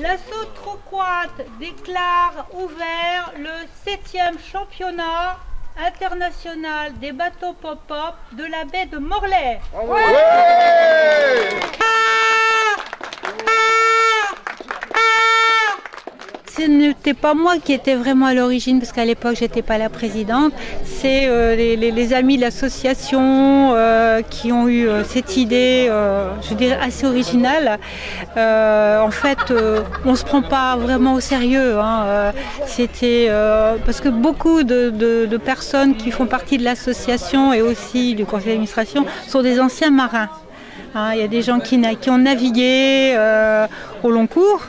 L'assaut Trocoat déclare ouvert le 7e championnat international des bateaux Pop-Pop de la baie de Morlaix. Ouais ouais, ce n'était pas moi qui étais vraiment à l'origine, parce qu'à l'époque, j'étais pas la présidente. C'est les amis de l'association qui ont eu cette idée, je dirais, assez originale. En fait, on se prend pas vraiment au sérieux, hein. C'était parce que beaucoup de personnes qui font partie de l'association et aussi du conseil d'administration sont des anciens marins. Hein, y a des gens qui ont navigué au long cours,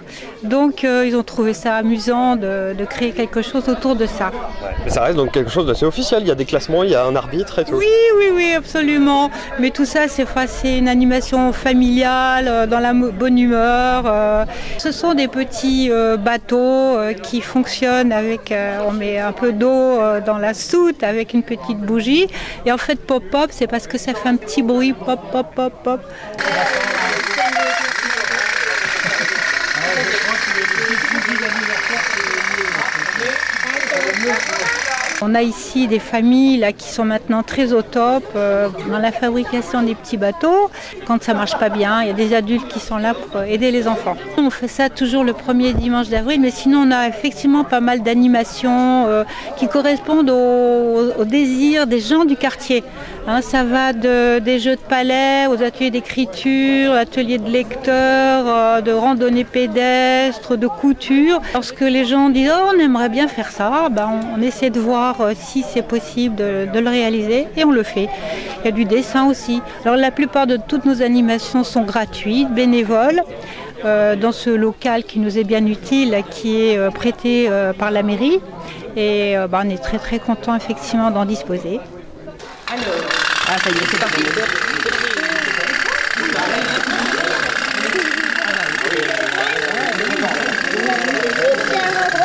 donc ils ont trouvé ça amusant de créer quelque chose autour de ça. Ouais. Mais ça reste donc quelque chose d'assez officiel, il y a des classements, il y a un arbitre et tout. Oui, oui, oui, absolument. Mais tout ça, c'est une animation familiale, dans la bonne humeur. Ce sont des petits bateaux qui fonctionnent avec, on met un peu d'eau dans la soute avec une petite bougie. Et en fait, pop-pop, c'est parce que ça fait un petit bruit, pop, pop, pop, pop. On a ici des familles là, qui sont maintenant très au top dans la fabrication des petits bateaux. Quand ça ne marche pas bien, il y a des adultes qui sont là pour aider les enfants. On fait ça toujours le premier dimanche d'avril, mais sinon on a effectivement pas mal d'animations qui correspondent aux désirs des gens du quartier. Hein, ça va des jeux de palais, aux ateliers d'écriture, ateliers de lecteurs, de randonnées pédestres, de couture. Lorsque les gens disent oh, on aimerait bien faire ça, ben, on essaie de voir si c'est possible de le réaliser et on le fait. Il y a du dessin aussi. Alors la plupart de toutes nos animations sont gratuites, bénévoles, dans ce local qui nous est bien utile, qui est prêté par la mairie. Et bah, on est très très content effectivement d'en disposer. Alors, ah, ça y est, c'est parti.